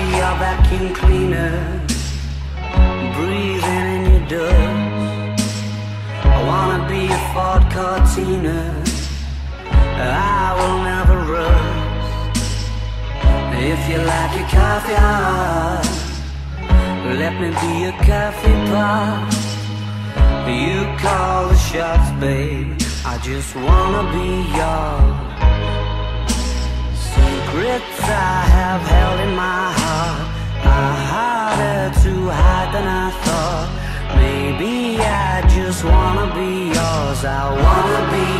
be your vacuum cleaner, breathing in your dust. I wanna be a Ford Cortina, I will never rust. If you like your coffee hot, let me be your coffee pot. You call the shots, babe, I just wanna be yours. Secrets I have held in my heart are harder to hide than I thought. Maybe I just wanna be yours. I wanna be yours.